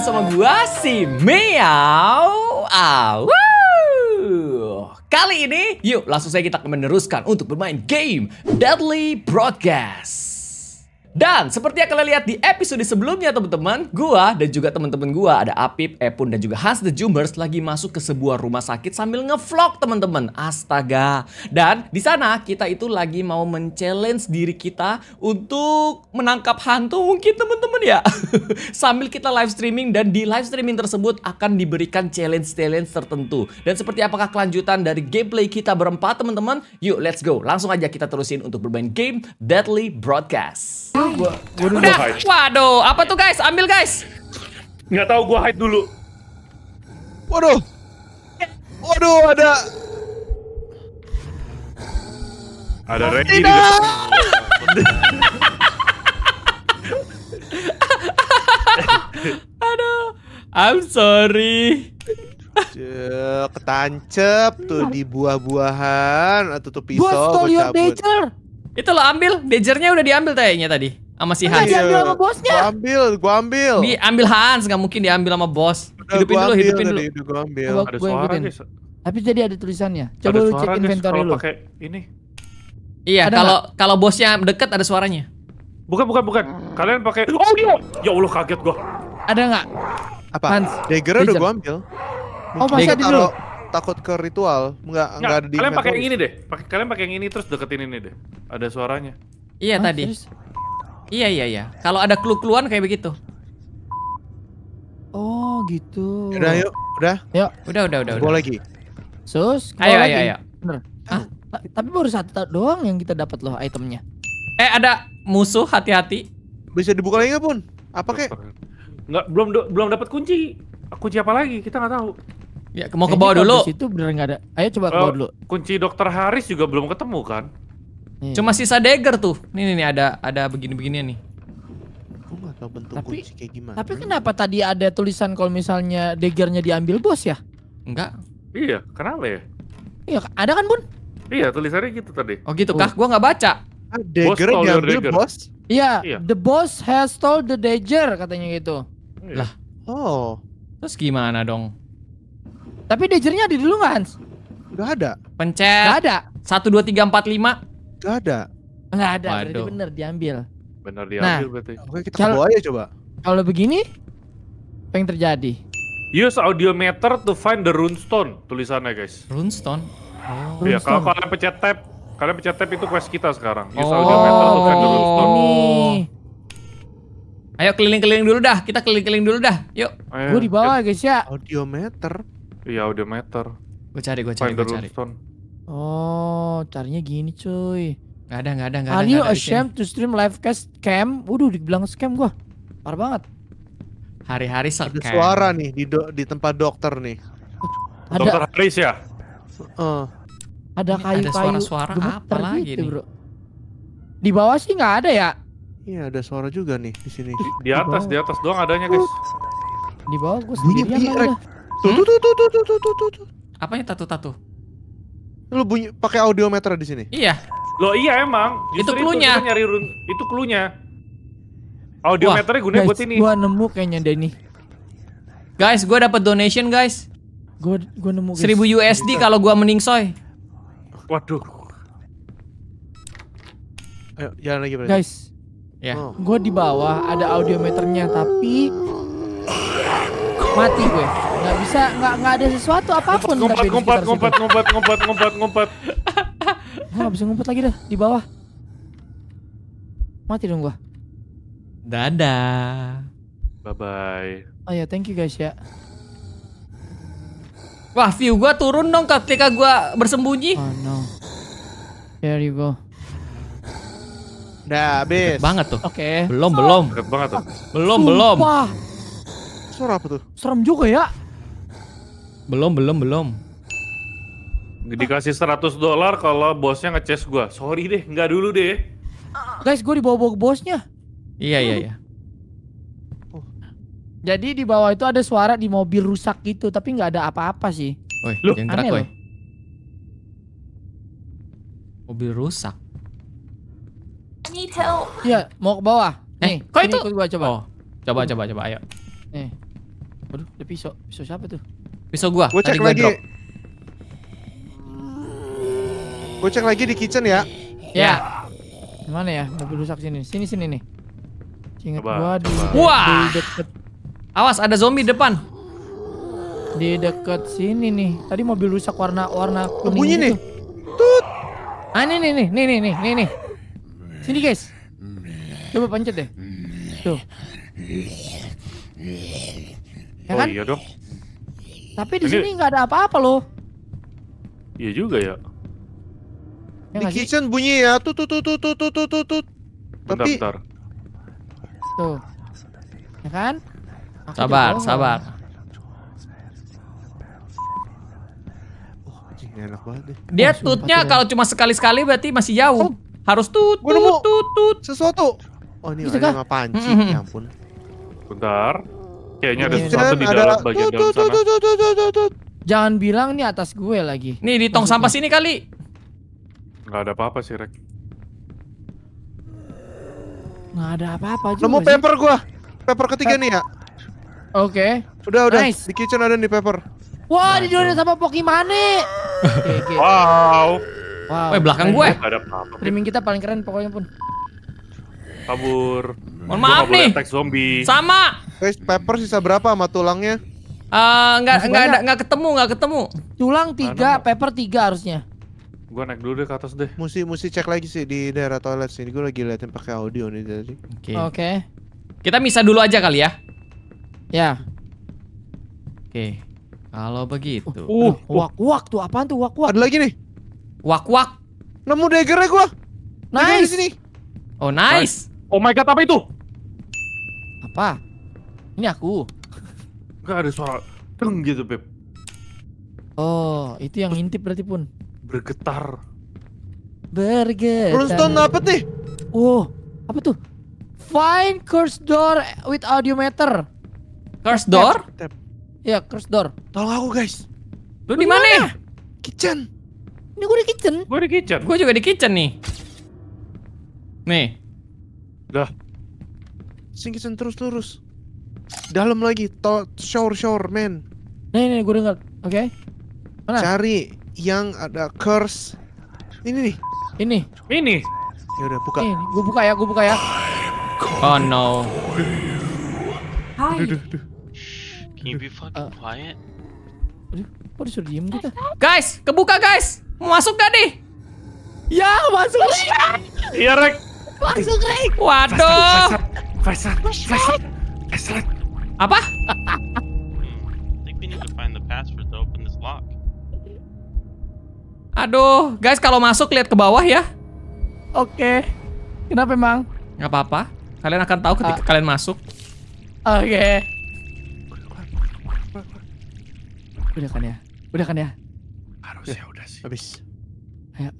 bersama gua si MiawAug. Kali ini, yuk langsung saja kita akan meneruskan untuk bermain game Deadly Broadcast. Dan seperti yang kalian lihat di episode sebelumnya teman-teman, gua dan juga teman-teman gua ada Apip, Epun dan juga Hans The Jhoomers lagi masuk ke sebuah rumah sakit sambil ngevlog teman-teman. Astaga. Dan di sana kita itu lagi mau men-challenge diri kita untuk menangkap hantu mungkin teman-teman ya. Sambil kita live streaming, dan di live streaming tersebut akan diberikan challenge-challenge tertentu. Dan seperti apakah kelanjutan dari gameplay kita berempat teman-teman? Yuk, let's go. Langsung aja kita terusin untuk bermain game Deadly Broadcast. Udah, waduh, apa tuh guys? Ambil guys. Nggak tahu, gua hide dulu. Waduh, waduh, ada Randy di depan. Aduh, I'm sorry. Ketancep tuh di buah-buahan atau tuh pisau. Gua stole your danger. Itu lo ambil, dagernya udah diambil kayaknya tadi sama si Hans. Iya, diambil sama bosnya. Gua ambil. Diambil Hans, nggak mungkin diambil sama bos. Hidupin dulu. Gua ambil. Ada suara nih. Tapi jadi ada tulisannya. Coba lu cek inventory lu. Pakai ini. Iya, kalau bosnya deket ada suaranya. Bukan. Kalian pakai. Oh iya. Ya Allah, kaget gua. Ada nggak? Apa? Hans, dagernya udah gua ambil. Oh, masih ada dulu. Takut ke ritual, enggak ada di. Kalian pakai yang ini deh. Kalian pakai yang ini terus deketin ini deh. Ada suaranya. Iya tadi. Serius? Iya. Kalau ada clue-cluean kayak begitu. Oh, gitu. Udah yuk, udah. Yuk. Udah. Gua lagi. Sus, ayo. Bener. Ah, tapi baru satu doang yang kita dapat loh itemnya. Ada musuh, hati-hati. Bisa dibuka lagi enggak, Pun? Apa kek? Enggak, belum dapat kunci. Kunci apa lagi? Kita nggak tahu. Ya, mau ke bawah dulu. Di situ bener nggak ada. Ayo coba ke bawah dulu. Kunci Dokter Haris juga belum ketemu kan? Iya. Cuma sisa dagger tuh. Nih ada begini-beginian nih. Aku nggak tahu bentuk kunci kayak gimana. Tapi kenapa tadi ada tulisan kalau misalnya daggernya diambil bos ya? Enggak. Iya, kenapa ya? Iya, ada kan Bun? Iya, tulisannya gitu tadi. Oh gitu kah? Gua nggak baca. Dagger diambil bos? Iya. The boss has stole the dagger katanya gitu. Iya. Lah. Oh. Terus gimana dong? Tapi dagernya ada dulu nggak Hans? Nggak ada. Pencet. Nggak ada. 1, 2, 3, 4, 5. Nggak ada. Nggak ada. Berarti bener diambil. Bener diambil berarti. Oke, kita ke bawah aja coba. Kalau begini, apa yang terjadi? Use audiometer to find the runestone. Tulisannya guys. Runestone. Oh. Iya. Kalau kalian pencet tab itu quest kita sekarang. Use audiometer to find the runestone. Ayo keliling-keliling dulu dah. Kita keliling-keliling dulu dah. Yuk. Gue di bawah guys ya. Audiometer. Iya, audiometer. Gue cari. Oh, carinya gini cuy. Gak ada. Are you ashamed to stream live cam? Waduh, dibilang scam gua. Parah banget. Hari-hari scam. Ada suara nih di tempat dokter nih. Ada. Dokter Chris ya? Ada kayu-kayu. Ada suara-suara apa lagi nih? Bro. Di bawah sih nggak ada ya? Iya, ada suara juga nih di sini. Di atas doang adanya, guys. Di bawah gua sendirian. Tuh. Apanya tatu-tatu? Lu bunyi pakai audiometer di sini? Iya. Loh iya emang. Justru itu cluenya. Itu cluenya. Audiometernya gunanya buat ini. Gua nemu kayaknya Denny. Guys, gua dapat donation guys. Gua nemu guys. 1000 USD kalau gua meningsoy. Waduh. Ayo jalan lagi berarti. Guys. Ya. Gua di bawah ada audiometernya tapi mati gue. Nggak bisa, nggak ada sesuatu apapun. Ngumpet. Gua nggak bisa ngumpet lagi dah di bawah. Mati dong gua. Dadah. Bye bye. Oh ya, thank you guys ya. Wah, view gua turun dong ketika gua bersembunyi. Oh no. There you go. Udah habis. Deket banget tuh. Oke. Belum. Deket banget tuh. Belum. Sumpah. Suara apa tuh? Serem juga ya. Belum. Dikasih $100 kalau bosnya nge-chase gua. Sorry deh, nggak dulu deh. Guys, gua dibawa-bawa ke bosnya. Iya. Jadi di bawah itu ada suara di mobil rusak gitu, tapi nggak ada apa-apa sih. Woi, jangan gerak woi. Mobil rusak. Iya, mau ke bawah. Nih, kok itu? Gua coba. Coba, ayo. Nih. Aduh, ada pisau. Pisau siapa tuh? Pisau gua. Gua cek lagi. Gua cek lagi di kitchen ya. Ya. Mana ya? Mobil rusak sini. Sini sini nih. Ingat gua di deket. Awas ada zombie depan. Di deket sini nih. Tadi mobil rusak warna kuning. Bunyi nih. Tut. Ah nih. Sini guys. Coba pencet deh. Tuh. Ya kan? Oh iya dong. Tapi di sini nggak ada apa-apa loh. Iya juga ya. Di kitchen bunyi ya, tut. Tapi tuh, ya kan? Sabar. Dia tutnya kalau cuma sekali-sekali berarti masih jauh. Harus tut. Sesuatu. Oh ini ada pancing, ya ampun. Bentar. Kayaknya ada sesuatu di dalam bagian dalam sana. Jangan bilang nih atas gue lagi. Nih di tong sampah sini kali. Gak ada apa-apa sih, Rek. Gak ada apa-apa juga. Nemu paper gua. Paper ketiga nih ya. Oke. Udah. Nice. Di kitchen ada nih paper. Wah, dijualin sama Pokimane. Wow. Weh, belakang gue. Gak ada apa-apa. Streaming kita paling keren pokoknya pun. Kabur. Mohon maaf nih. Zombie. Sama. Guys, paper sisa berapa sama tulangnya? Enggak ketemu. Tulang 3, paper 3 harusnya. Gua naik dulu deh ke atas deh. Mesti cek lagi sih di daerah toilet sini. Gua lagi liatin pakai audio nih tadi. Oke. Kita misah dulu aja kali ya. Ya. Oke. Kalau begitu. Wak-wak tuh apaan tuh? Wak-wak. Ada lagi nih. Wak-wak. Nemu daggernya gua. Nice. Di sini. Oh nice. Oh my god, apa itu? Apa? Ini aku. Enggak ada suara teng gitu, Beb. Oh, itu yang ngintip berarti pun. Bergetar. Runestone dapet nih. Oh, apa tuh? Find cursed door with audiometer. Cursed door? Ya, cursed door. Tolong aku, guys. Lu di mana? Kitchen. Ini gua di kitchen. Gua juga di kitchen nih. Nih, dah. Singkisan terus lurus. Dalam lagi, shower man. Nih, gue dengar. Oke. Mana? Cari yang ada curse. Ini nih. Ini. Ya udah buka. Nih, gue buka ya. Oh no. Hi. Duh. Can you be fucking quiet? Aduh, kok disuruh diem kita? Guys, kebuka guys. Mau masuk gak nih? Ya, masuk. Iya, Rek. Langsung naik. Waduh. Flashlight. Apa? Aduh, guys, kalau masuk lihat ke bawah ya. Oke. Kenapa emang? Gak apa-apa. Kalian akan tahu ketika kalian masuk. Oke. Udah kan ya? Harusnya udah sih. Habis. Ayo.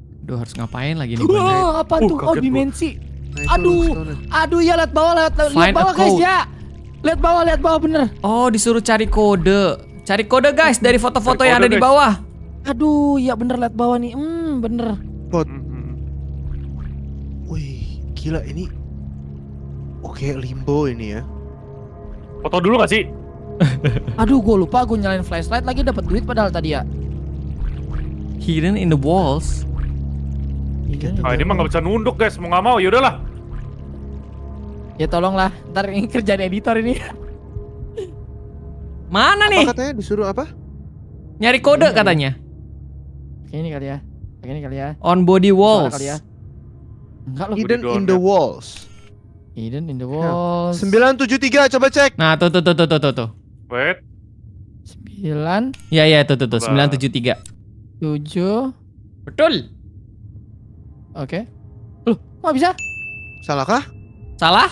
Aduh, harus ngapain lagi nih? Wah, apa tuh? Oh, dimensi. Aduh, ya lihat bawah guys ya. Lihat bawah bener. Oh, disuruh cari kode. Guys dari foto-foto yang ada guys. Di bawah. Aduh, ya bener lihat bawah nih. Bener. Bot. Wih, gila ini. Oke, limbo ini ya. Foto dulu gak sih? Aduh, gue lupa gue nyalain flashlight lagi dapat duit padahal tadi ya. Hidden in the walls. Ini mah gak bisa nunduk guys, mau gak mau yaudahlah. Ya tolonglah, ntar ini kerjaan editor ini. Mana nih? Apa katanya disuruh apa? Nyari kode katanya. Ini kali ya. On body walls. Enggak loh. Hidden in the walls. 973 coba cek. Nah tuh. Wait. 9. Ya tuh 973. 7. Betul. Oke. Loh, nggak bisa? Salah kah? Salah?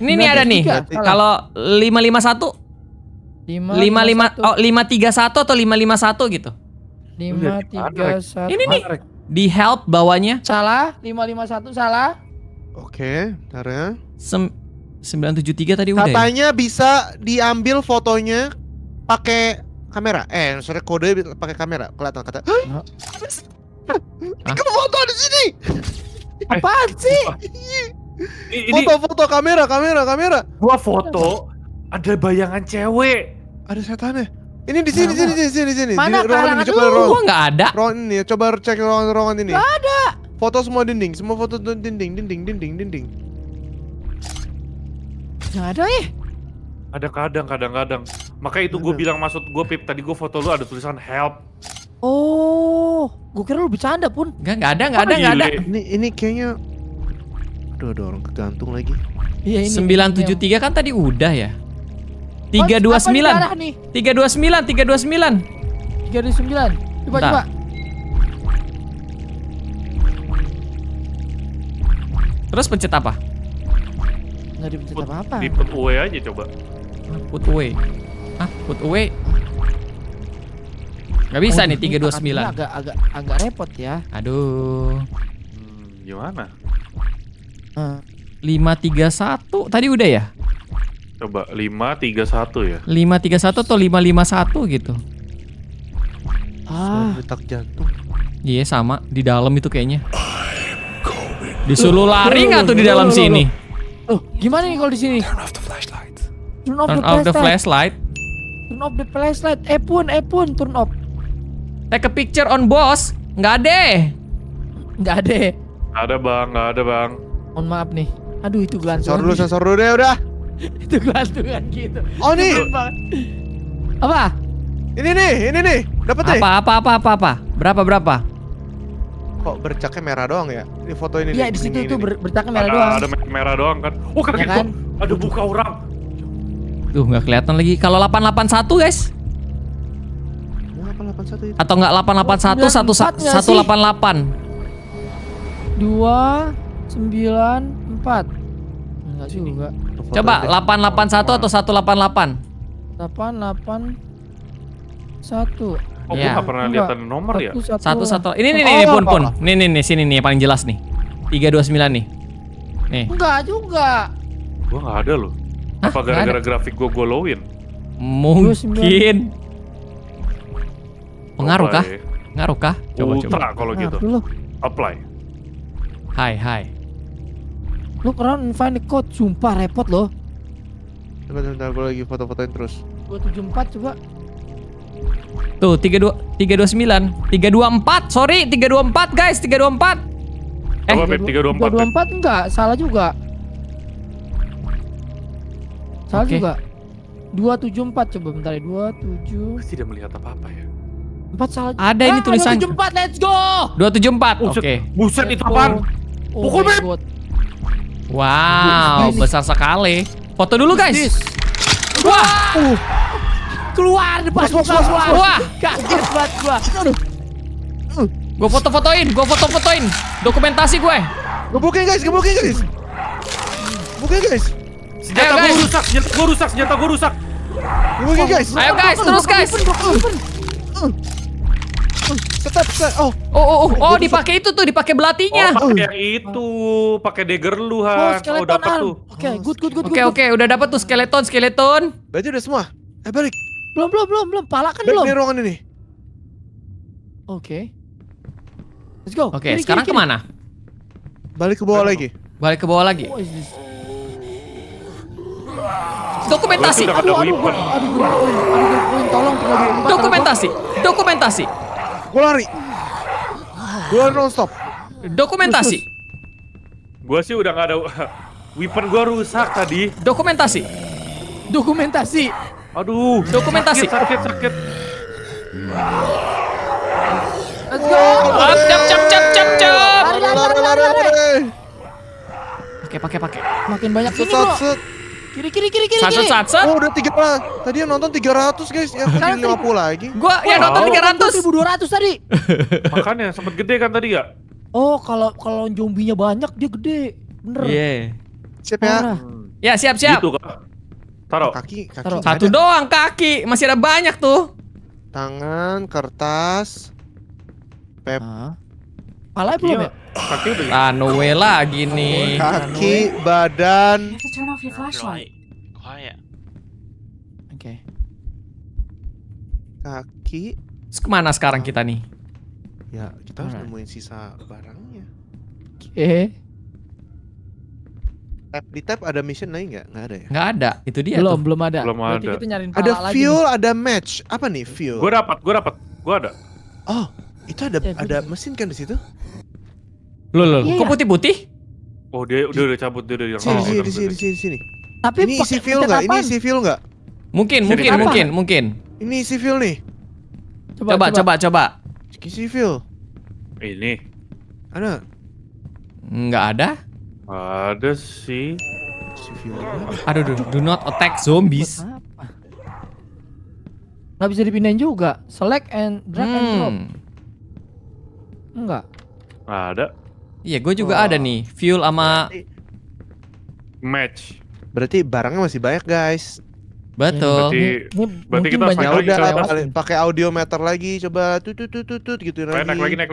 Ini nih ada nih. Kalau 531 atau 551 gitu. 531. Ini nih. Di help bawahnya. Salah, 551 salah. Oke, bentar ya. 973 tadi udah. Katanya bisa diambil fotonya pakai kamera. Kode pakai kamera. Kelihatan kata. Kamu foto di sini. Apaan sih? Foto-foto, kamera. Gua foto ada bayangan cewek. Ada setannya. Ini di sini, sini. Mana karangan lu? Gua enggak ada. Ruangan ini, coba cek ruangan ini. Enggak ada. Foto semua dinding, semua foto dinding. Enggak ada ya? Ada kadang-kadang. Makanya itu gue bilang, maksud gue Pip, tadi gue foto lu ada tulisan help. Oh, gue kira lu bercanda Pun. Enggak ada. Ini kayaknya ada orang kegantung lagi. Iya, ini 973 kan tadi udah ya. 329. Coba. Terus pencet apa? Enggak dipencet apa-apa. Di put away aja coba. Put away. Gak bisa nih 329. Agak repot ya. Aduh. Gimana? 531 tadi udah ya? Coba 531 ya. 531 atau 551 gitu. Ah, detak jantung. Iya sama, di dalam itu kayaknya. Disuruh lari enggak tuh di dalam sini? Loh, gimana nih kalau di sini? Turn off the flashlight. Turn off the flashlight. Epun, turn off. Take a picture on boss. Enggak ada. Enggak ada, Bang. Mohon maaf nih. Aduh, itu gelantungan. Sensor dulu deh udah. Itu gelantungan gitu. Oh, nih. Apa? Ini nih. Dapat nih. Apa? Berapa? Kok bercaknya merah doang ya? Ini foto ini. Iya, di situ tuh bercaknya merah doang. Ada merah doang kan. Oh, kaget gua. Aduh, buka orang. Tuh, enggak kelihatan lagi. Kalau 881, guys. 881 itu. Atau enggak 881 188. 294. Enggak sih juga. Coba 881 atau 188. 881. Oh, ya. Gue gak pernah lihat nomor ya. 111. Ini Pun. Nih, sini nih paling jelas nih. 329 nih. Nih. Enggak juga. Gua enggak ada loh. Apa gara-gara grafik gue golowin? Mungkin. Pengaruh kah? Coba. Ultra kalau gitu. Apply. Hai. Look around and find the code. Sumpah repot loh. Bentar, gue lagi foto-fotoin terus. 274 coba. Tuh, 324. Sorry, 324 guys, 324. Coba, 324 enggak, salah juga. Salah juga. 274 coba bentar ya. 27. Masih tidak melihat apa-apa ya. 4 salah. Ada ini tulisan 274, let's go. 274. Oke. Buset, itu apaan? Pukul banget. Wow, besar sekali. Foto dulu, guys. Wah. Keluar depan keluar. Wah, kaget banget gua. Aduh. Gua foto-fotoin. Dokumentasi gue. Gebukin, guys. Bukin, guys. Senjata gua rusak. Gebukin, guys. Ayo, guys, terus, guys. Oh, dipakai itu tuh, dipakai belatinya. Oh, pakai itu, pakai dagger lu, Han. Oh, dapat tuh. Oke, good. Oke, udah dapat tuh skeleton. Baju udah semua. Balik. Belum. Pala kan belum. Ini ruangan ini. Oke. Let's go. Oke, sekarang kiri. Kemana? Balik ke bawah lagi. Dokumentasi. Aduh, tolong. Dokumentasi. Gue lari. Gue nonstop. Dokumentasi. Gue sih udah nggak ada. Weapon gue rusak tadi. Dokumentasi. Aduh. Dokumentasi. Sakit. Let's go. Cap. Lari. Pakai. Makin banyak ini bro. Kiri. Satset. Oh, udah 3. Tadi yang nonton 300, guys. Ya, udah 50 lagi. Gua yang nonton 300. 1200 tadi. Makanya sempet gede kan tadi ya? Oh, kalau zombinya banyak dia gede. Bener. Iya. Siap ya? Ya, siap. Gitu, Kak. Taruh. Kaki. Taruh. Satu ada. Doang kaki. Masih ada banyak tuh. Tangan, kertas. Pep. Palanya belum ya? Kaki udah. Ah, no way lagi nih. Kaki, badan. Oke. Kaki. Terus kemana sekarang kita nih? Ya, kita harus nemuin sisa barangnya. Oke. Di tab ada mission lagi nggak? Nggak ada ya? Nggak ada, itu dia. Belum ada. Belum ada. Berarti kita nyariin pala lagi. Ada fuel, ada match. Apa nih fuel? Gue dapat, gue ada. Oh, itu ada mesin kan di situ? Loh, iya, kok putih-putih? Oh, dia udah cabut, dia udah hilang. Di sini. Tapi ini isi fuel nggak? Mungkin. Ini isi fuel nih. Coba. Isi fuel. Ini. Ada? Nggak ada. Ada sih. Aduh, do not attack zombies. Nggak bisa dipindahin juga. Select and drag and drop. Enggak. Ada. Iya, gue juga ada nih. Fuel sama match. Berarti barangnya masih banyak, guys. Betul. Berarti kita udah pakai audiometer lagi, coba tut gitu lagi. Naik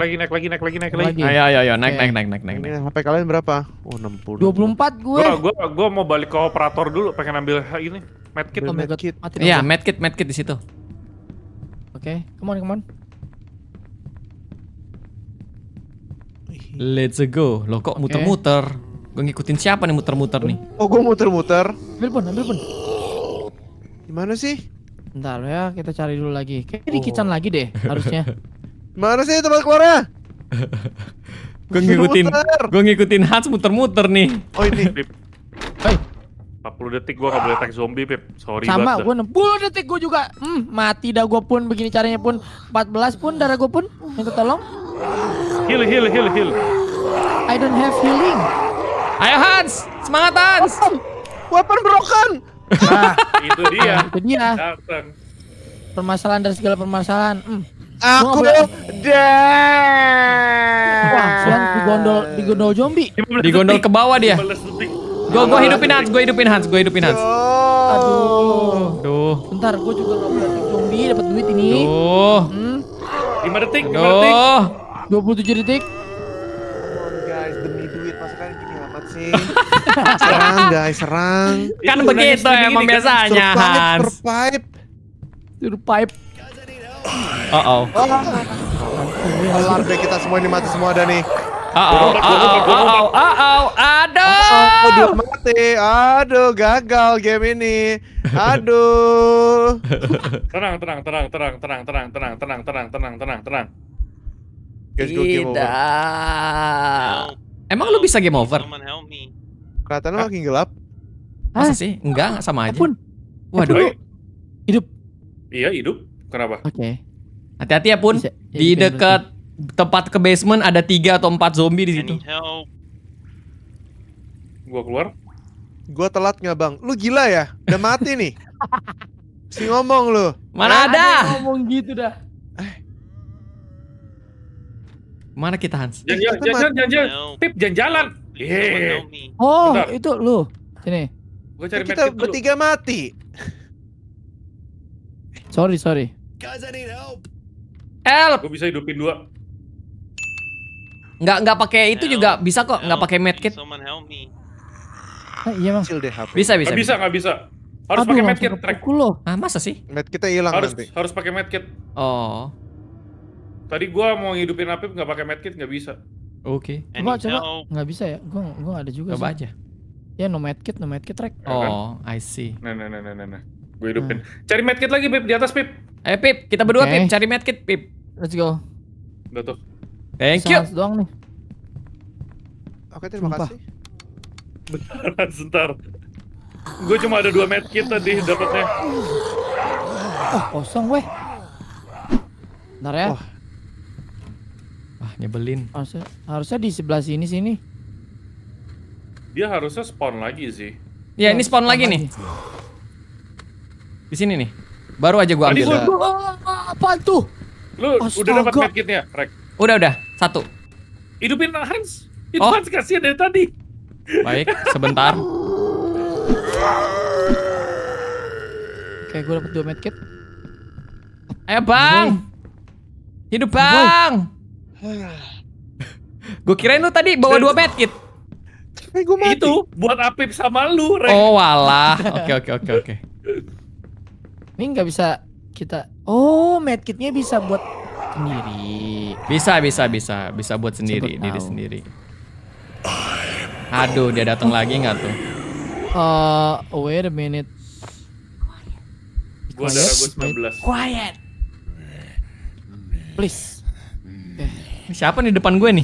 lagi. Ayo naik. HP kalian berapa? Oh, 60. 24 gue. Gua mau balik ke operator dulu, pengen ambil ini medkit. Iya, medkit di situ. Oke, come on. Let's go. Loh, kok muter-muter? Gue ngikutin siapa nih muter-muter nih? Oh, gue muter-muter. Ambil pun. Gimana sih? Bentar ya, kita cari dulu lagi. Kayaknya di kitchen lagi deh harusnya. Mana sih tempat keluarnya? Gue ngikutin Hans muter-muter nih. Oh ini, Pip. Hey. 40 detik gue gak boleh attack zombie, Pip. Sorry banget. Sama, gue 60 detik gue juga. Mati dah gue pun, begini caranya pun. 14 pun, darah gue pun. Yang ketolong. Heal. I don't have healing. Ayo Hans, semangat Hans. Weapon broken. Nah, itu dia. Permasalahan dari segala permasalahan. Aku digondol zombie. Digondol ke bawah dia. Gue hidupin Hans. Aduh. Bentar, gue juga zombie dapat duit ini. 5 detik. 27 detik. Guys, demi duit masakan gini amat sih. serang guys. Kan begitu emang biasanya, Hans. Survive. Uh-oh. Alarmnya kita semua ini mati semua ada nih. Aduh mati. Aduh gagal game ini. Aduh. Tenang. Guys, gue game over. Emang lu bisa game over? Kelihatannya makin gelap. Masa sih? Enggak sama aja. Waduh. Hidup. Iya, hidup. Kenapa? Oke. Hati-hati ya, Pun. Di dekat tempat ke basement ada 3 atau 4 zombie di situ. Gua keluar. Gua telat nggak, Bang? Lu gila ya? Udah mati nih. Si ngomong lu. Mana ada? Ngomong gitu dah. Mana kita, Hans? Jangan. Pip, jangan jalan. Oh, bentar. Itu lu. Sini. Gua cari medkit dulu. Kita bertiga mati. Sorry. Guys, I need help. Gua bisa hidupin 2. Enggak pakai itu juga bisa kok, enggak pakai medkit. Iya, Bang. Bisa. Harus pakai medkit, Trek. Ah, masa sih? Medkitnya hilang nanti. Harus pakai medkit. Oh. Tadi gua mau ngidupin Apip enggak pakai medkit enggak bisa. Oke. Coba. Enggak bisa ya? Gua enggak ada juga. Coba aja. Ya no medkit Trek. Oh, I see. Nah. Gue hidupin. Cari medkit lagi, Pip, di atas, Pip. Ayo, Pip, kita berdua, Pip, cari medkit, Pip. Let's go. Udah tuh. Thank you. Doang nih. Oke, terima kasih. Beneran, sebentar. Gue cuma ada 2 medkit tadi dapatnya. Oh, kosong weh. Bentar ya. Wah, nyebelin. Harusnya di sebelah sini. Dia harusnya spawn lagi sih. Ya, ini spawn lagi nih. Di sini nih. Baru aja gua ambil. Apaan tuh? Lu udah dapat medkitnya, Rek? Udah. 1. Hidupin Hans. Itu Hans kasihan dari tadi. Baik, sebentar. Oke, gua dapat 2 medkit. Ayo, Bang. Hidup, Bang. Gua kirain lu tadi bawa 2 medkit. Gua mati. Itu buat Apip sama lu, Rek. Oh, walah. Oke. Ini nggak bisa kita. Oh, medkitnya bisa buat sendiri. Bisa buat sendiri. Aduh, dia datang lagi nggak tuh? Wait a minute. Gue ada ragu 19. Quiet. Please. Okay. Siapa nih depan gue nih?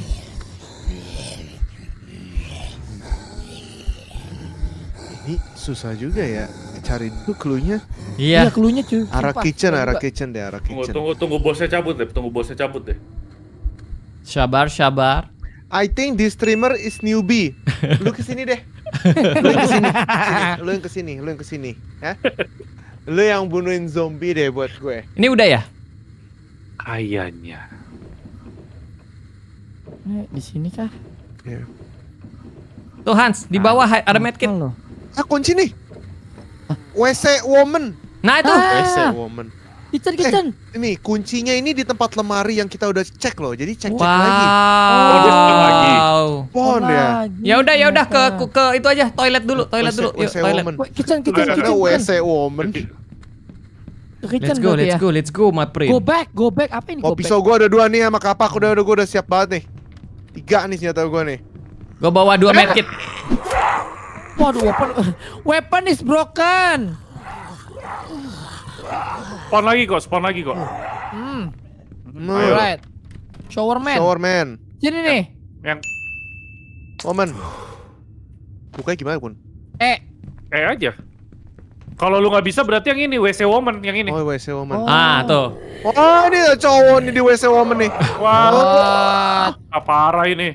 Ini susah juga ya cari itu cluenya. Iya, cluenya cuy. Arah kitchen deh. Tunggu bosnya cabut deh, Sabar. I think this streamer is newbie. Lu kesini deh. Lu yang kesini. Hah? Lu yang bunuhin zombie deh buat gue. Ini udah ya? Kayaknya. Di sini kah? Ya. Yeah. Tuh Hans, di bawah ada medkit. Kunci nih. WC woman. Nah itu. WC woman. Kitchen. Ini kuncinya ini di tempat lemari yang kita udah cek loh. Jadi cek lagi. Ya udah ke itu aja, toilet dulu. WC woman. WC woman. Let's go my friend. Go back. Apa ini? Pisau gua ada 2 nih sama kapak udah gua udah siap banget nih. 3 nih senjata gua nih. Gua bawa 2 medkit. Waduh, weapon is broken. Spawn lagi kok. Alright. Showerman. Sini nih. Yang woman. Bukanya gimana pun? Aja. Kalau lu nggak bisa berarti yang ini WC woman, yang ini. Oh, WC woman. Ah, tuh. Oh, ini cowok nih di WC woman nih. Wah. Apa arah ini?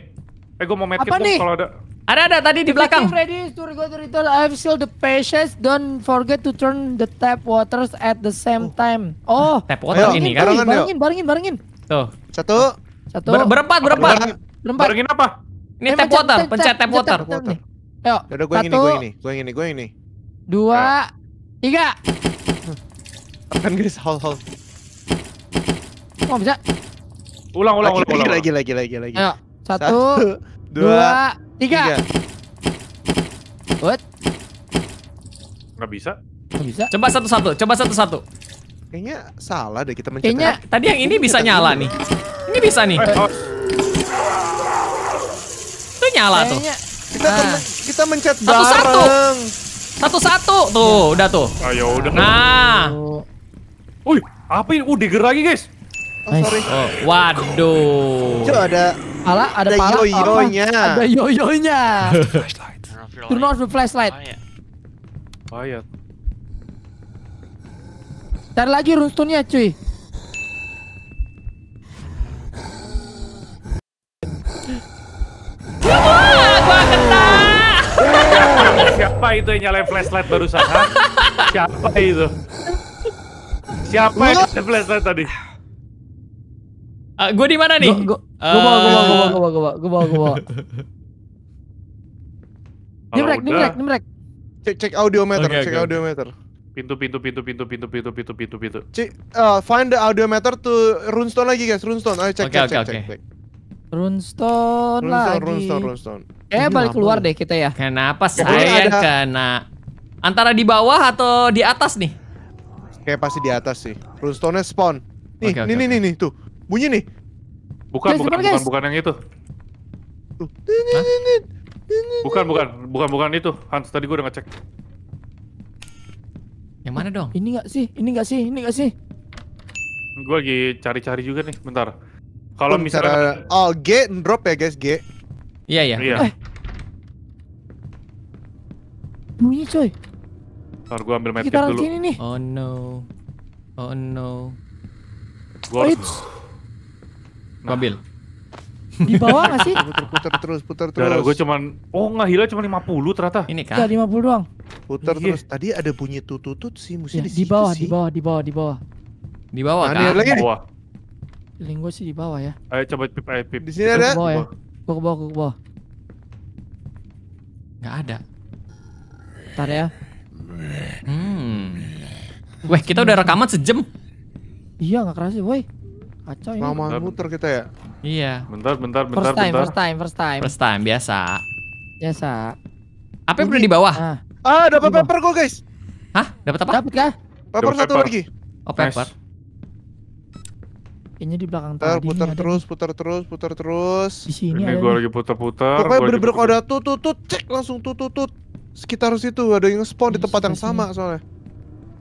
Gua mau medkit kalau ada. Ada tadi di belakang. Ready to go to ritual. I've sealed the passage. Don't forget to turn the tap waters at the same time. Oh, tap water ini kan. Barengin. Tuh. Satu. Berempat. Barengin apa? Ini tap water. Pencet tap water. Ayo. Udah gue yang ini. 2, 3. Akan guys, hal. Oh, bisa. Ulang. Lagi. Ayo. 1, 2, 3. What? Nggak bisa. Coba satu-satu. Kayaknya salah deh kita mencet. Kayaknya tadi yang ini bisa nyala nih. Ini bisa nih. Itu nyala tuh. Kita mencet satu-satu. Satu-satu tuh, udah tuh. Ayo udah. Nah. Wih, apa ini? Diger lagi guys. Oh, sorry. Waduh. Coba ada pala, yoyonya. Ada yoyonya. Turn off the flashlight. Quiet. Cari lagi runstone-nya, cuy. Gua kena. Siapa itu yang nyalain flashlight barusan? Siapa yang nyalain flashlight tadi? Gue di mana nih? Gue bawa. Nimrek. Cek audiometer. Pintu. Find the audiometer to runestone lagi guys, runestone. Ayo cek. Runestone lagi. Balik keluar deh kita ya. Kenapa saya kena? Antara di bawah atau di atas nih? Kayak pasti di atas sih. Runestone-nya spawn. Nih, tuh. Bunyi nih. Bukan yang itu. Bukan itu. Hans tadi gue udah ngecek. Yang mana dong? Ini enggak sih. Gue lagi cari-cari juga nih, bentar. Kalau misalnya G drop ya guys, G. Iya. Bunyi coy. Ntar gue ambil medkit dulu. Oh no. Gue mobil. Di bawah enggak sih? Putar terus. Nah, gue cuman enggak gila cuma 50 ternyata. Ini kan. Iya 50 doang. Putar terus. Tadi ada bunyi tutut sih mesti di bawah. Di bawah kan? Ada lagi di bawah. Link gue sih di bawah ya. Ayo coba Apip. Di sini ada. Ke bawah. Enggak ada. Entar ya. Weh, kita udah rekaman sejam. Iya, enggak kerasa, woi. Kacau ini. Lama muter kita ya? Iya. Bentar. First time, biasa. Apa yang udah di bawah? Dapat paper kok, guys. Hah? Dapat apa? Dapat kah? Paper satu lagi. Oh, paper. Kayaknya di belakang tadi. Putar terus. Di sini ini gua lagi putar. Pokoknya bener-bener kalau ada tutut, cek langsung tutut. Sekitar situ ada yang nge-spawn di tempat yang sama soalnya.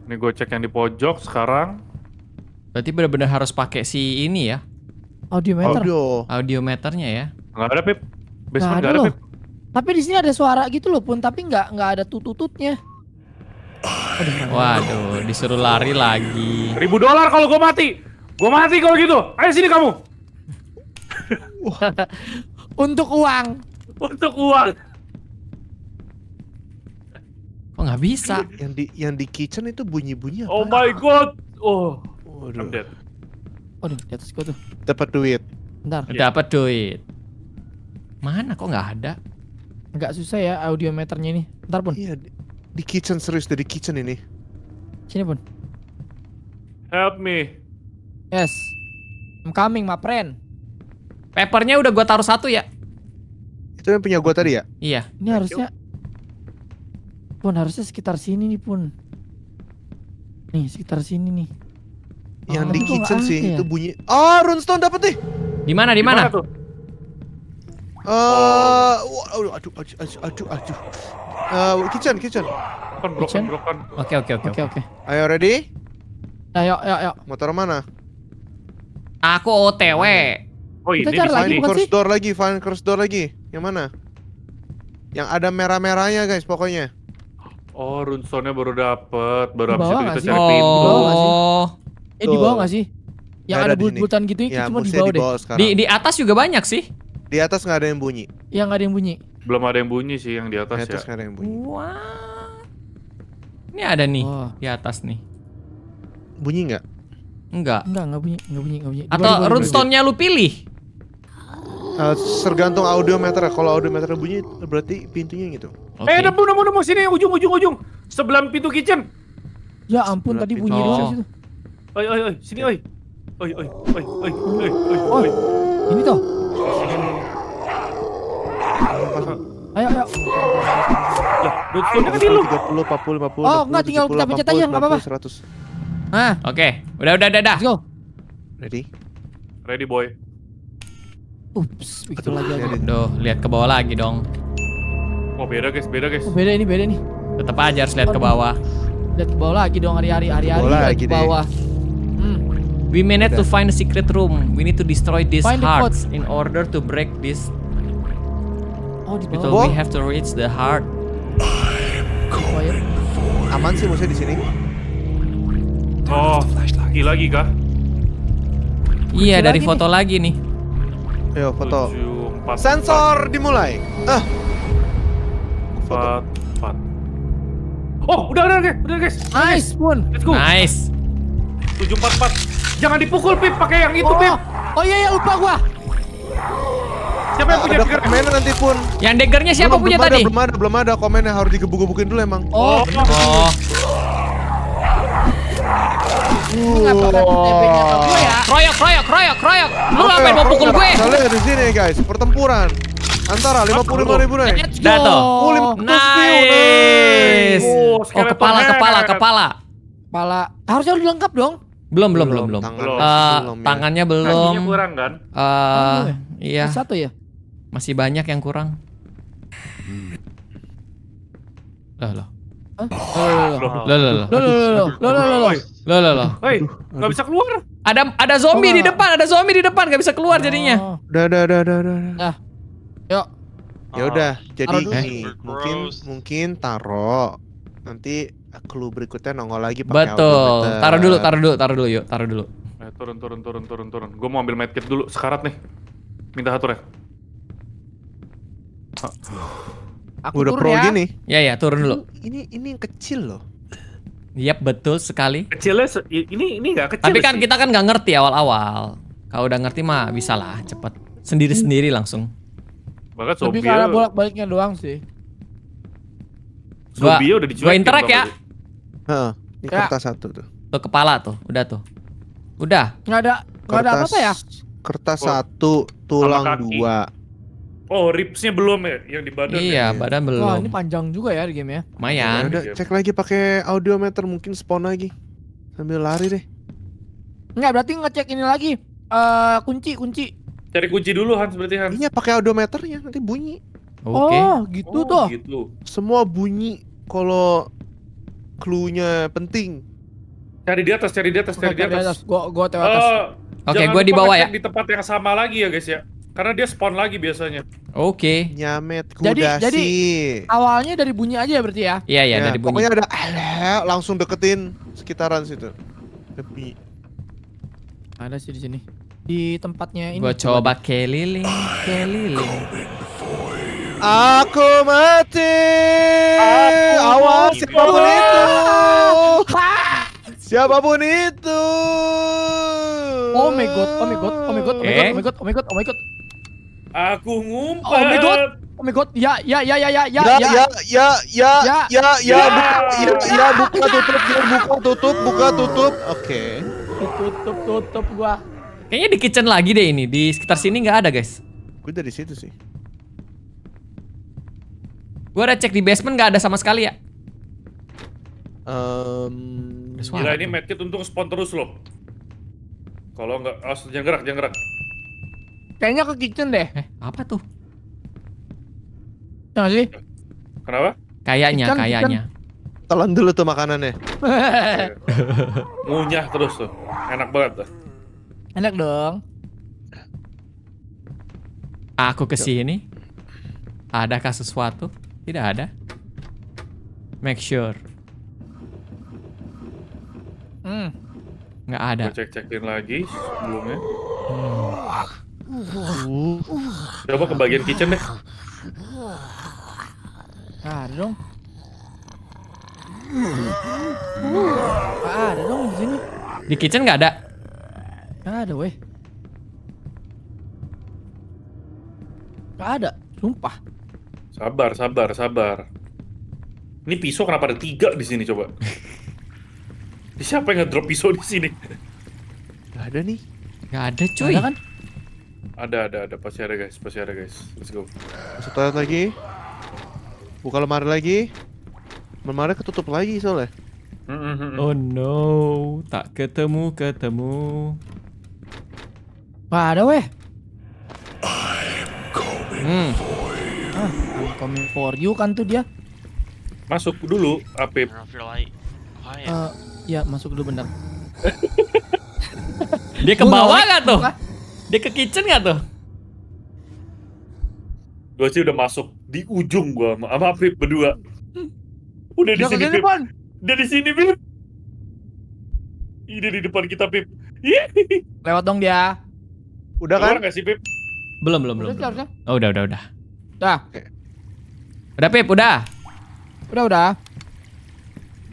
Ini gue cek yang di pojok sekarang. Berarti benar-benar harus pakai si ini ya? Audiometer. Audiometernya ya? Nggak ada, Pip. Basement nggak ada, Pip. Tapi di sini ada suara gitu loh, Pun. Tapi nggak ada tututnya. Waduh, disuruh lari lagi. $1.000 kalau gue mati. Gue mati kalau gitu. Ayo sini kamu. Untuk uang. Untuk uang. Oh, nggak bisa. Yang di kitchen itu bunyi-bunyi apa? Oh my god. Oh. Waduh. Waduh, di atas gua tuh. Dapat duit. Bentar. Dapat duit. Mana kok nggak ada? Agak susah ya audiometernya ini. Bentar, Pun. Iya, di kitchen, serius di kitchen ini. Sini, Pun. Help me. Yes. I'm coming, my friend. Papernya udah gua taruh satu ya. Itu yang punya gua tadi ya? Iya. Ini harusnya Pun, harusnya sekitar sini nih, Pun. Nih, sekitar sini nih. Yang di kitchen sih ya? Itu bunyi. Oh, runestone dapet nih. Di mana? Di mana? Aduh. Kitchen. Broken. Oke. Ayo ready? Ayo. Mau taruh mana? Aku OTW. Oh, ini bisa lagi, find curse door lagi. Yang mana? Yang ada merah-merahnya, guys, pokoknya. Oh, runestone-nya baru dapet. Baru habis itu kita cari pintu. Oh. Di bawah nggak sih? Yang ada bulat-bulatan gitu ya, cuma di bawah deh. Di atas juga banyak sih. Di atas nggak ada yang bunyi. Yang nggak ada yang bunyi. Belum ada yang bunyi sih yang di atas ya. Di atas nggak ada yang bunyi. Wah. Ini ada nih di atas nih. Bunyi nggak? Enggak bunyi. Atau runestone-nya lu pilih? Tergantung audiometer. Kalau audiometer bunyi berarti pintunya gitu. Okay. Nemu sini ujung. Sebelah pintu kitchen. Ya ampun, tadi bunyi doang situ. Oi, sini oi. Oi. Ini toh. Ayo. Udah, 30, 40, 50. Oh, enggak, tinggal kita pencet aja, enggak apa-apa. 100. Hah, oke. Udah. Let's go. Ready, boy. Ups, begitu lagi aja. Aduh, lihat ke bawah lagi dong. Oh, beda, guys. Oh, beda nih. Tetap aja harus lihat ke bawah. Lihat ke bawah lagi dong, hari-hari ke bawah. We may need to find a secret room. We need to destroy these hearts in order to break this. Oh, di bawah. We have to reach the heart. Aman sih musuhnya di sini. Oh, lagi kah? Iya, dari foto lagi nih. Ayo foto. Sensor dimulai. Foto. Oh, udah guys. Nice, Pun. Let's go. Nice. 744. Jangan dipukul, Pip, pakai yang itu, Pip. Oh iya, lupa gua. Siapa yang punya dagger? Komennya nanti, Pun. Yang daggernya siapa punya tadi? Belum ada komennya, harus digebuk-gebukin dulu emang. Oh. Kroyok. Lu ngapain mau pukul gue? Soalnya di sini, guys, pertempuran antara 55.000 nih. Dato. Nice. Oh, kepala. Harusnya udah lengkap dong. Belum. Tangannya belum. Kakinya kurang kan? Iya. Satu ya? Masih banyak yang kurang. Loh. Loh. Hei, nggak bisa keluar. Ada zombie di depan, nggak bisa keluar jadinya. Udah. Yuk. Ya udah, jadi mungkin taruh. Nanti clue berikutnya nongol lagi pakai auto. Betul. Taruh dulu yuk, turun. Gua mau ambil medkit dulu, sekarat nih. Minta hatur ya. Aku udah pro ya. Gini. Ya, turun dulu. Ini yang kecil loh. Yap, betul sekali. Kecilnya ini enggak kecil. Tapi kan kita kan nggak ngerti awal-awal. Kalau udah ngerti mah bisa lah cepet. Sendiri-sendiri langsung. Bahkan zombie. Tapi karena bolak-baliknya doang sih. Zombie udah dicuekin. Gua interact ya. Heeh, ini kertas satu tuh. Tuh kepala tuh, udah tuh. Udah. Enggak ada apa-apa ya? Kertas satu, tulang dua. Oh, ribs-nya belum ya yang di badan. Iya, badan belum. Wah, ini panjang juga ya di game ya. Lumayan. Udah, cek lagi pakai audiometer, mungkin spawn lagi. Sambil lari deh. Enggak, berarti ngecek ini lagi. Kunci. Cari kunci dulu, Hans, berarti Hans. Iya, pakai audiometernya nanti bunyi. Oke. Oh, gitu toh. Gitu. Semua bunyi kalau clue-nya penting. Cari di atas. Gua tewa atas. Oke, gua di bawah ya. Di tempat yang sama lagi ya, guys ya. Karena dia spawn lagi biasanya. Oke. Nyamet kuda jadi awalnya dari bunyi aja ya berarti ya? Iya, dari bunyi. Pokoknya ada langsung deketin sekitaran situ. Tepi. Ada sih di sini. Di tempatnya ini. Gua coba keliling. Aku mati. Awas siapapun itu. Oh my god. Aku ngumpet. Oh my god. Ya, buka tutup. Oke. Tutup gua. Kayaknya di kitchen lagi deh ini. Di sekitar sini nggak ada, guys. Gua dari situ sih. Gua udah cek di basement nggak ada sama sekali ya. Gila ini medkit untung spawn terus loh. Kalau nggak, jangan gerak. Kayaknya ke kitchen deh. Apa tuh? Jangan sih. Kenapa? Kayaknya. Telan dulu tuh makanannya. Ngunyah terus tuh. Enak banget tuh. Enak dong. Aku kesini. Adakah sesuatu? Tidak ada. Make sure. Nggak ada. Cek-cekin lagi sebelumnya. Coba ke bagian kitchen deh. Ada dong di sini. Di kitchen nggak ada. Nggak ada. Sumpah. Sabar. Ini pisau kenapa ada 3 di sini coba? Siapa yang ngedrop pisau di sini? Nggak ada nih. Nggak ada cuy. Ada kan? Ada. Pasti ada guys. Let's go. Masuk toilet lagi. Buka lemari lagi. Lemari ketutup lagi soalnya. Oh no, tak ketemu. Nggak ada weh. I'm coming for you kan tuh dia. Masuk dulu, Apip. Ya masuk dulu bentar. Dia ke bawah nggak tuh? Dia ke kitchen nggak tuh? Gua sih udah masuk di ujung gua sama Apip berdua. Udah di sini Pip. Ini di depan kita Pip. Lewat dong dia. Udah kan? Nggak sih Pip? Belum. Oh udah. Udah Pip udah. Udah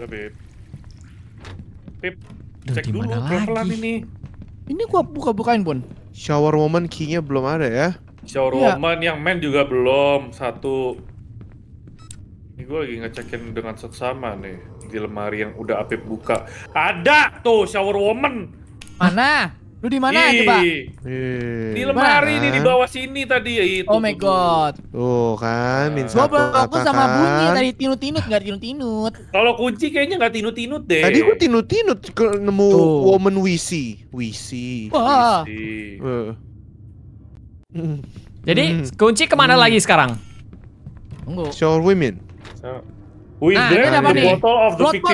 Pip. Pip, cek dulu pelan-pelan ini. Ini gua buka-bukain Bun. Shower woman key-nya belum ada ya. Shower woman yang man juga belum. 1. Ini gua lagi ngecekin dengan seksama nih di lemari yang udah Apip buka. Ada tuh shower woman. Mana? Lu di mana coba? Di lemari ini di bawah sini tadi. Oh my god. Tuh kan, aku sama bunyi tadi tinut-tinut enggak tinut-tinut. Kalau kunci kayaknya enggak tinut-tinut deh. Tadi gua tinut-tinut nemu woman wisi. Jadi kunci kemana lagi sekarang? Tunggu. Shower women. Nah, ada apa nih?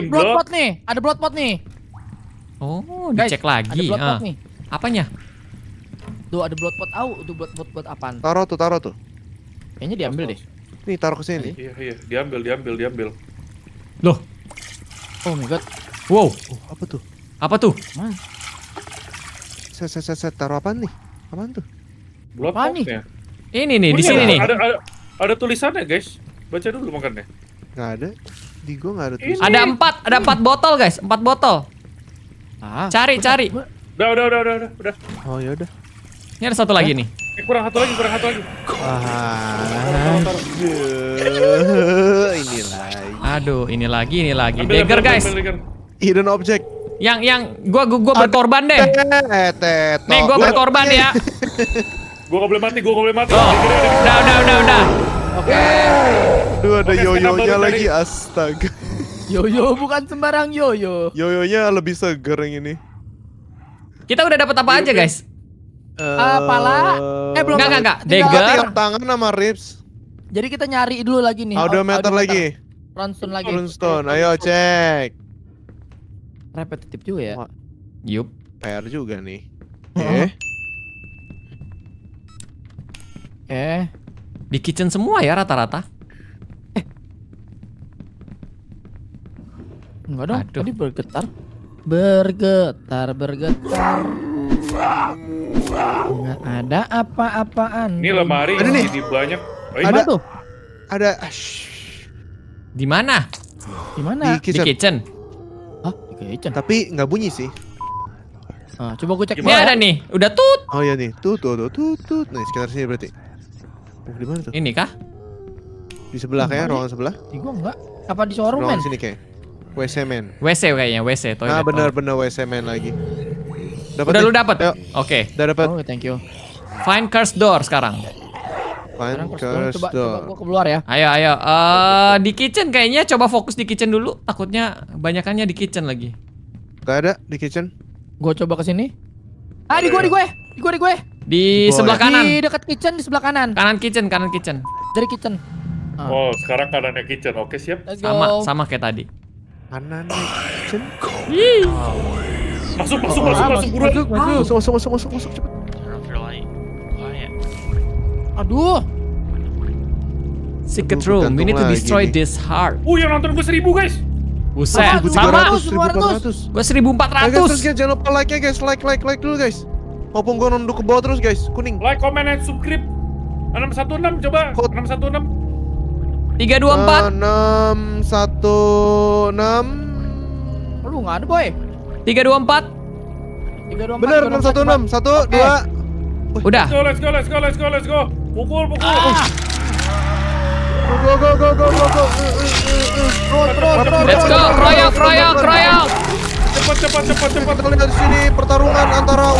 Blood pot nih. Oh, dicek lagi. Apanya? Tuh ada bloodpot. Itu bloodpot buat apaan? Taruh tuh. Kayaknya diambil deh. Nih taruh ke sini. Iya, diambil. Loh. Oh my god. Wow. Apa tuh? Mana? Set taruh apaan nih? Apaan tuh? Bloodpotnya. Ini nih, di sini nih. Ada tulisannya, guys. Baca dulu makannya. Enggak ada. Di gua enggak ada tulisan. Ada 4 botol, guys. 4 botol. Cari. Udah. Oh ya udah. Ini ada 1 lagi nih. Kurang satu lagi. Ini lagi. Dagger guys. Hidden object. Yang gua berkorban deh. Nih gua berkorban ya. Gua gak boleh mati. Udah. Oke. Aduh ada yoyonya lagi, astaga. Yoyo bukan sembarang yoyo. Yoyonya lebih seger yang ini. Kita udah dapat apa aja guys? Pala? Belum. Enggak. Dagger. Tangan sama ribs. Jadi kita nyari dulu lagi nih. Audiometer lagi. Runstone lagi. Runstone, ayo cek. Repetitif juga ya. Yup. PR juga nih. Di kitchen semua ya rata-rata. Enggak dong, tadi bergetar. Bergetar. Enggak ada apa-apaan. Ini lemari ini banyak. Oh, ada tuh. Ada. Di mana? Di kitchen. Hah? Di kitchen. Tapi nggak bunyi sih. Nah, coba gue cek. Ini ada nih, udah tut. Oh iya nih, tut. Nah, sekitar sini berarti. Di mana tuh? Ini kah? Di sebelah kayak ruangan sebelah. Di gua enggak. Apa di showroom men? Di sini kayak. WC men. WC kayaknya, WC toilet. Ah benar-benar WC men lagi. Dapet udah nih. Lu dapet? Oke. Udah dapet. Oh, thank you. Find cursed door sekarang. Coba gua keluar ya. Ayo. Di kitchen kayaknya, coba fokus di kitchen dulu. Takutnya banyakannya di kitchen lagi. Gak ada di kitchen. Gua coba ke sini. Ah, di gue. Di sebelah kanan. Di dekat kitchen di sebelah kanan. Kanan kitchen. Dari kitchen. Oh, sekarang kanannya kitchen. Oke, siap. Sama kayak tadi. Kanan kitchen. Masuk, cepet. Aduh. Secret room. We need to destroy this heart. Yang nonton gue 1000 guys. Buset, sama. Gue 1400. Jangan lupa like-nya guys, like dulu guys. Maupun gue nunduk ke bawah terus guys, kuning. Like, comment, and subscribe. 616 coba. 616. 324. 616. Lu nggak ada boy. 324. 324. Bener 616. 1, 2. Udah. Let's go. Pukul. Go. Let's go. Royal. Cepat. Kalian dari sini pertarungan antara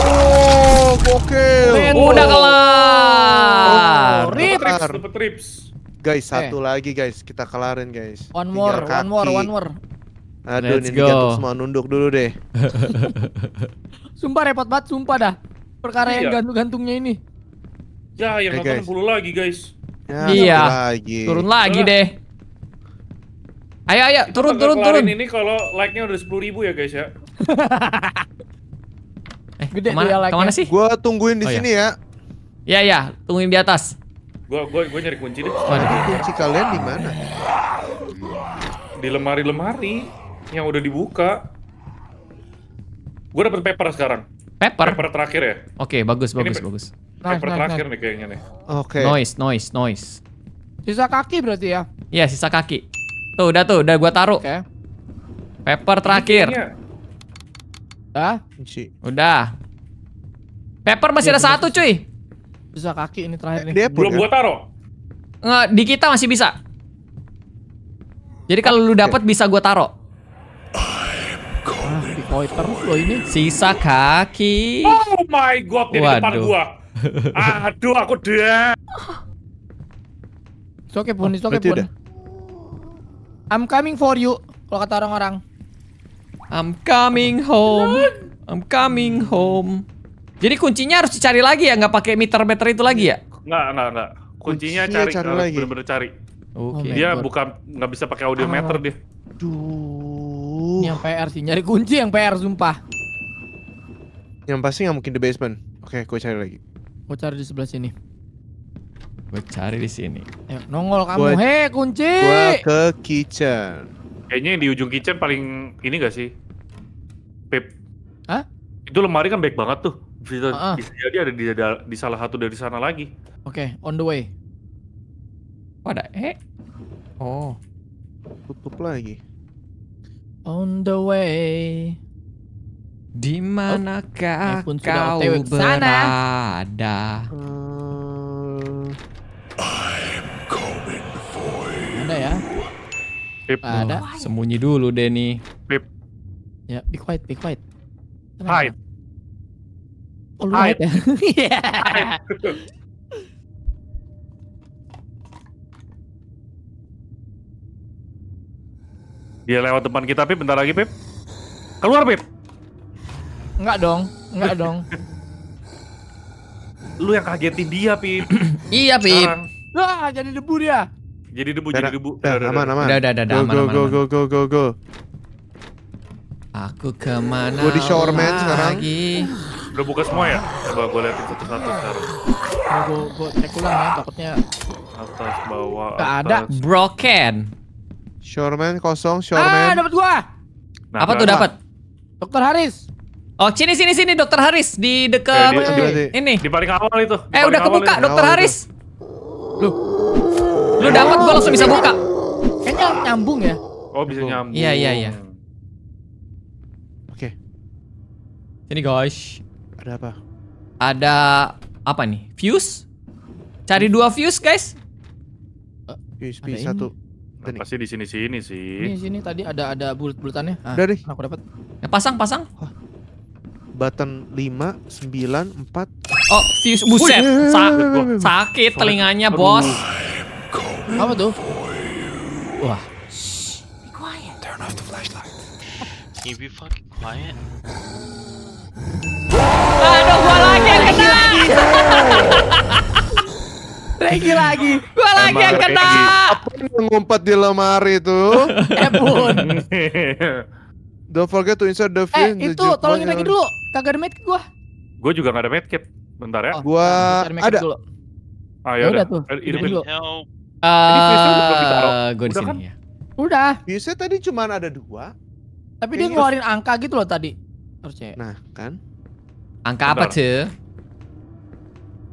gokil. Udah kalah. Trips. Guys, satu lagi guys, kita kelarin guys. One more. Aduh, ini jatuh semua, nunduk dulu deh. Sumpah repot banget, sumpah dah. Perkara yang gantung-gantungnya ini. Ya, yang nonton 10 lagi, guys. Iya. Turun lagi deh. Ayo, turun. Ini kalau like-nya udah 10.000 ya, guys ya. Gede dia like-nya. Kemana sih? Gua tungguin di sini ya. Iya, tungguin di atas. Gua nyari kunci deh. Kunci kalian di mana? Di lemari-lemari yang udah dibuka. Gua dapet paper sekarang. Paper terakhir ya? Oke, bagus. Paper terakhir nih kayaknya nih. Oke. Noise. Sisa kaki berarti ya? Iya, sisa kaki. Tuh, udah gua taruh. Oke. Paper terakhir. Udah. Paper masih ada 1, cuy. Sisa kaki ini terakhir nih. Belum gua taruh. Nggak, di kita masih bisa. Jadi kalau lu dapet bisa gua taruh. Terus loh ini sisa kaki. Oh my god, di depan gua. Aduh, aku deh. It's okay, Pun. I'm coming for you. Kalau kata orang-orang. I'm coming home. Jadi kuncinya harus dicari lagi ya, nggak pakai meter itu lagi ya? Nggak. Kuncinya cari lagi. Bener-bener cari. Oke. Dia bukan nggak bisa pakai audiometer dia. Yang PR sih, nyari kunci yang PR sumpah. Yang pasti nggak mungkin di basement. Oke, gue cari lagi. Gue cari di sebelah sini. Ayo, nongol kamu, hei kunci. Gue ke kitchen. Kayaknya yang di ujung kitchen paling ini gak sih? Pip. Hah? Itu lemari kan baik banget tuh. Bisa jadi ada di salah satu dari sana lagi. Oke, on the way. Tutup lagi. On the way. Di manakah kau berada? I'm coming for you. Ada ya? Pip. Ada. Sembunyi dulu Denny. Pip. Ya, be quiet. Hide. Oh, hide ya. Dia lewat depan kita, Pip. Bentar lagi, Pip. Keluar, Pip. Enggak dong. Lu yang kagetin dia, Pip. Iya, Pip. Ah, jadi debu dia. Jadi debu, jadi debu. Aman. Udah, go. Aku kemana? Gue di showerman sekarang. Udah buka semua ya? Coba gue liatin satu-satu sekarang. Gue cek ulang ya, takutnya atas, bawah, atas. Gak ada. Broken. Showerman kosong, showerman. Ah, dapet gua. Nah, apa tuh dapet? Dokter Haris. Oh, sini, Dokter Haris. Di deket ini. Di paling awal itu. Udah kebuka, Dokter Haris. Lu dapet, gua langsung bisa buka. Kayaknya nyambung ya? Oh, bisa nyambung. Iya. Ini guys, ada apa? Ada apa nih? Fuse? Cari dua fuse guys. USB satu. Nah, pasti di sini sih. Ini sini tadi ada bulet-buletannya. Ah, udah deh. Aku dapat. Ya, pasang. Oh. Button 5, 9, 4. Oh, fuse buset. Sakit telinganya bos. Apa tuh? Wah. Shh, be quiet. Turn off the flashlight. Can you be fucking quiet? Aduh, gua lagi yang kena. lagi. Gua lagi yang kena. Apun yang ngumpet di lemari tuh. Epun. Don't forget to insert the fuse. Itu tolongin lagi dulu. Kagak ada medkit gua. Gua juga gak ada medkit. Bentar ya. Gua ada. Ayo udah tuh. Gua di sini ya. Udah. Fuse-nya tadi cuma ada 2. Tapi dia ngeluarin angka gitu loh tadi. Nah kan. Angka apa tuh?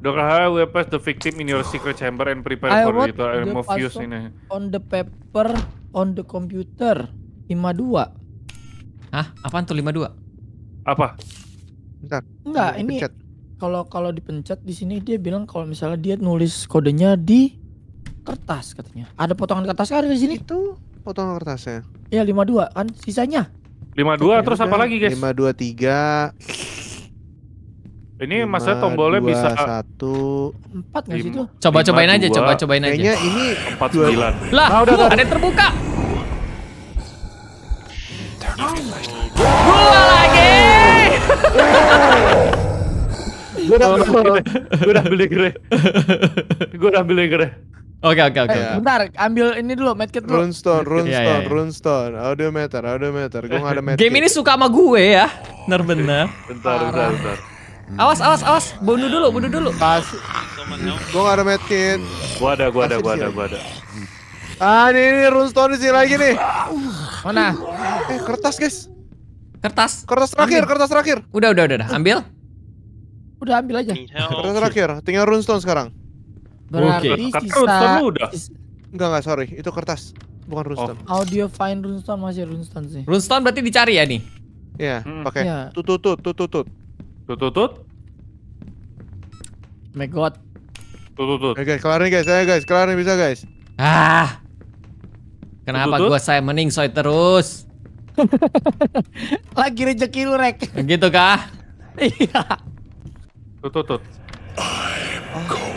Dokter Haris, we pass the victim in your secret chamber and prepare for it to remove fuse ini. On the paper, on the computer, 52. Hah? Apaan tuh 52? Apa? Bentar. Enggak, ini kalau dipencet di sini dia bilang kalau misalnya dia nulis kodenya di kertas katanya. Ada potongan kertas kan di sini tuh? Potongan kertasnya. Iya 52 kan sisanya. 52 terus apa lagi guys? 523. Ini masa tombolnya bisa 1 4 nggak situ? Cobain aja. Kayaknya ini 49. Lah, ada yang terbuka. Gua lagi. Gua udah ambil gede. Oke. Bentar, ambil ini dulu, medkit dulu. Runestone. Audiometer. Gue gak ada medkit. Game ini suka sama gue ya. Bener-bener. Bentar. Awas. Bunuh dulu. Pas. Gue gak ada medkit. Gue ada. Ah, ini runestone di sini lagi nih. Mana? Kertas guys. Kertas terakhir. Udah. Ambil. Udah ambil aja. Kertas terakhir, tinggal runestone sekarang. Berarti Enggak, sorry. Itu kertas, bukan runestone. Audio find runestone, masih runestone sih. Runestone berarti dicari ya nih? Iya, pakai tutut. My god. Tutut. Oke, kelar nih guys. Ayo guys, kelar nih bisa guys. Ah. Kenapa gua meningsoy terus? Lagi rezeki lu, Rek. Gitu kah? Iya. Tutut.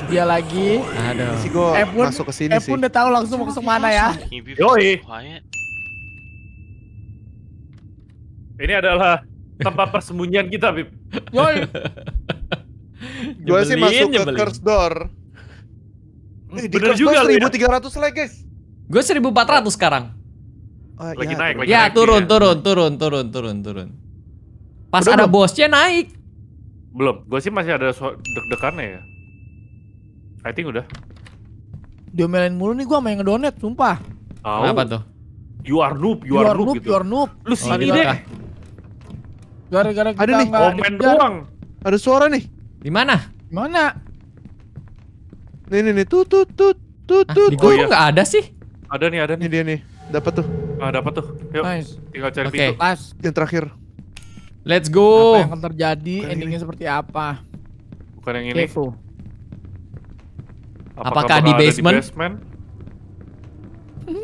Dia lagi. Si gua masuk ke sini sih. Epun udah tahu langsung mau ke mana ya. Yoi. Ini adalah tempat persembunyian kita, Bib. Yoi. Gua sih masuk ke curse door. Bener juga 1300 like, guys. Gua 1400 sekarang. Lagi naik. Ya, turun. Pas ada bosnya naik. Belum. Gua sih masih ada deg-degannya ya. I think udah. Diomelin mulu nih gua main ngedonate, sumpah. Apa tuh? You are noob. Lu sini deh. Gara-gara kita ada nih, komen doang. Ada suara nih. Di mana? Nih tut. Di gua enggak ada sih. Ada nih dia nih. Dapat tuh. Yuk. Nice. Tinggal cari pintu. Pas yang terakhir. Let's go. Apa yang akan terjadi? Bukan endingnya seperti apa? Bukan yang ini. Apakah di basement?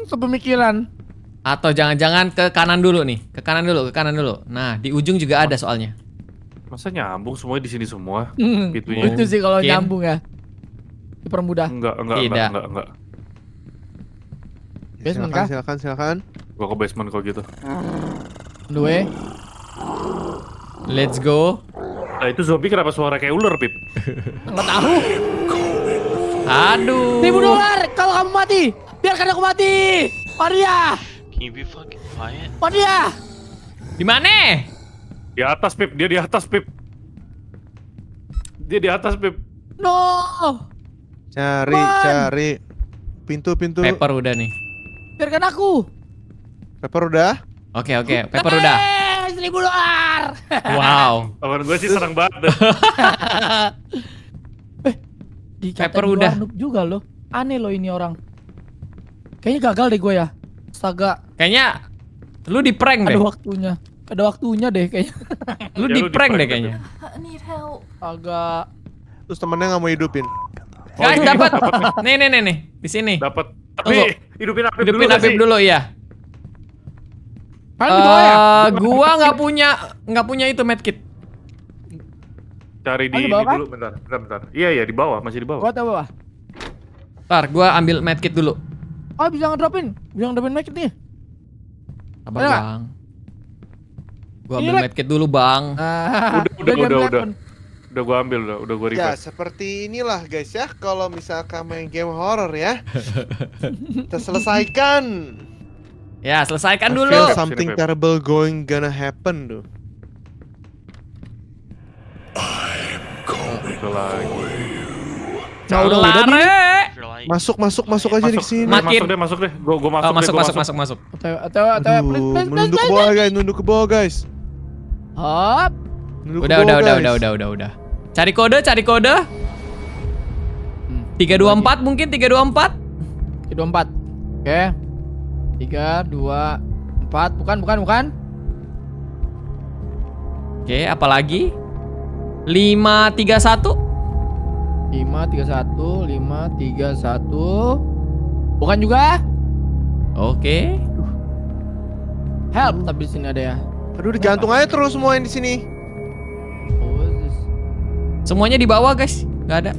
Sepemikiran. Atau jangan-jangan ke kanan dulu. Nah, di ujung juga ada soalnya. Masa nyambung semuanya di sini semua? Pitunya. Itu sih kalau nyambung ya. Dipermudah. Enggak. Basement kah? Silakan. Gua ke basement kalau gitu. Dua. Let's go. Nah, itu zombie kenapa suara kayak ular, Pip? Enggak tahu. Aduh. $1.000 kalau kamu mati. Biarkan aku mati. Maria. Can you be fucking quiet? Maria. Di mana? Di atas, Pip. Dia di atas, Pip. Dia di atas, Pip. No. Cari, Man. Cari. Pintu. Paper udah nih. Biarkan aku. Paper udah? Oke, oke. Paper udah. $1.000. Wow. Teman gue sih senang banget. Paper udah. Noob juga loh. Aneh loh ini orang. Kayaknya gagal deh gue ya. Astaga. Kayaknya lu di prank deh. Ada waktunya deh kayaknya. Lu ya, di prank deh kayaknya. Agak. Terus temennya nggak mau hidupin. Guys, dapat. Nih. Di sini. Dapat. Tapi hidupin Apip dulu ya. Gua nggak punya itu medkit. Cari di bawah, dulu bentar. Iya di bawah, masih di bawah. Gua tahu bawah. Ntar gua ambil medkit dulu. Oh, bisa ngedropin medkit nih. Abang, Bang. Gak? Gua ambil medkit dulu, Bang. Udah. Udah gua ambil, udah gua repair. Ya, seperti inilah guys ya, kalau misalkan main game horror ya. Terselesaikan. Ya, selesaikan dulu. I feel something terrible gonna happen tuh. I'm coming for you. Udah. Masuk aja di sini. Masuk deh. Gua masuk. Atau nunduk ke bawah guys. Hop. Udah. Cari kode. 324 mungkin, 324. 324. Oke. 324. Bukan. Oke, apalagi? 531. Bukan juga? Oke. Help, tapi di sini ada ya. Aduh, digantung aja terus semua yang di sini. Semuanya di bawah guys, nggak ada.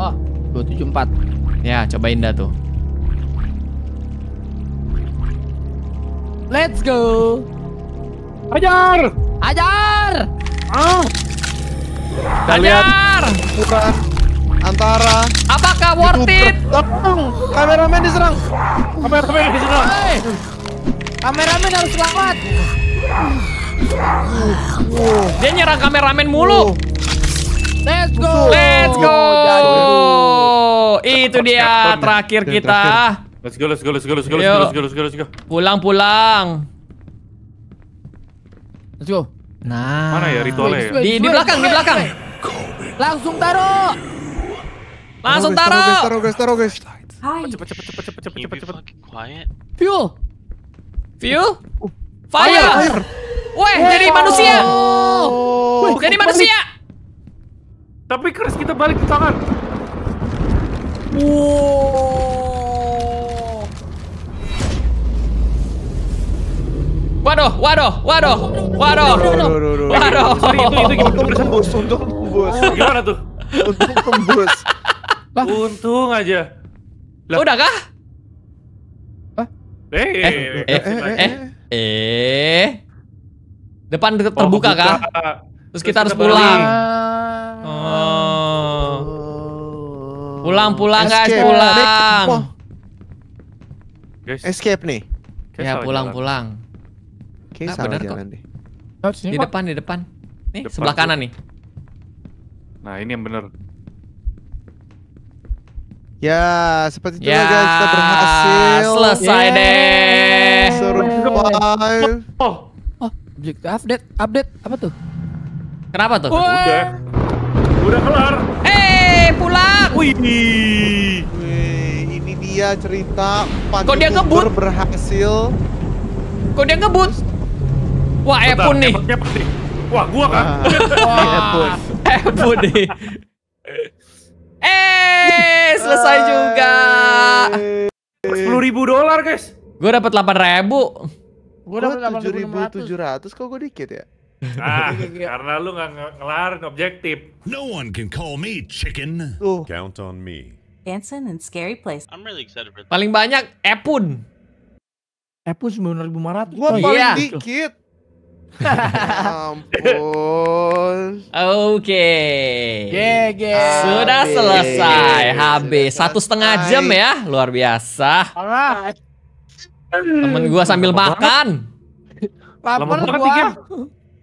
Oh, 274. Ya, cobain dah tuh. Let's go. Ajar. Kalian bukan antara. Apakah worth it? Kameramen diserang. Hey. Kameramen harus selamat. Dia nyerang kameramen mulu. Let's go. Itu dia terakhir kita. Let's go. Pulang. Let's go. Nah. Mana ya ritualnya ya? Di belakang. Langsung taruh. Guys. Cepet. Fuel. Fire. Weh, jadi manusia. Tapi Chris, kita balik ke tangan. Wow. Waduh. Untung tembus. Gimana tuh? Untung tembus. Untung aja. Udah kah? Depan terbuka kah? Terus kita harus pulang. Pulang guys, pulang. Escape nih. Ya pulang. Oke, bener kok. Di depan. Nih sebelah kanan nih. Nah ini yang bener. Ya seperti itu guys, kita berhasil. Selesai deh. Survive. Oh, objektif update apa tuh? Kenapa tuh? Udah kelar. Pulang. Wih, ini dia cerita Pak Dokter berhasil. Kok dia ngebut? Wah, Epun nih. Wah, gua kan. Epun nih. Selesai juga. $10.000 guys. Gua dapat 8.000. Gua dapat 7.700. Kok gua dikit ya? Ah, karena lu nggak ngelarin objektif. No one can call me chicken. Count on me. Dancing in scary place. I'm really excited for this. Paling banyak Epun. 9.500. Gua paling dikit. Ampun. Oke. Sudah selesai HB 1,5 jam ya. Luar biasa. Temen gua sambil makan. Lapar gua.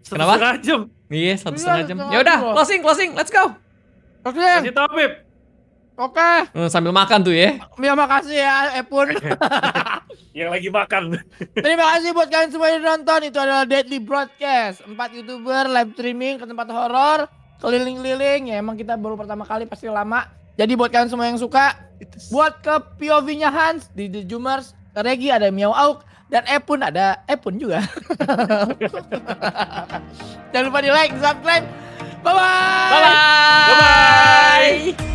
Kenapa? 1,5 jam. Iya, 1,5 jam. Ya udah, closing, let's go. Oke. Kasih tau, Pip. Oke. Sambil makan tuh ya. Terima makasih ya, Epun. Yang lagi makan. Terima kasih buat kalian semua yang nonton. Itu adalah Deadly Broadcast. 4 YouTuber live streaming ke tempat horor, keliling-keliling. Ya emang kita baru pertama kali, pasti lama. Jadi buat kalian semua yang suka, buat ke POV-nya Hans di The Jhoomers, Regi ada MiawAug, dan Epun ada Epun juga. Jangan lupa di like, subscribe. Bye bye. Bye bye. Bye bye.